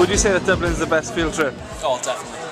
Would you say that Dublin is the best field trip? Oh, definitely.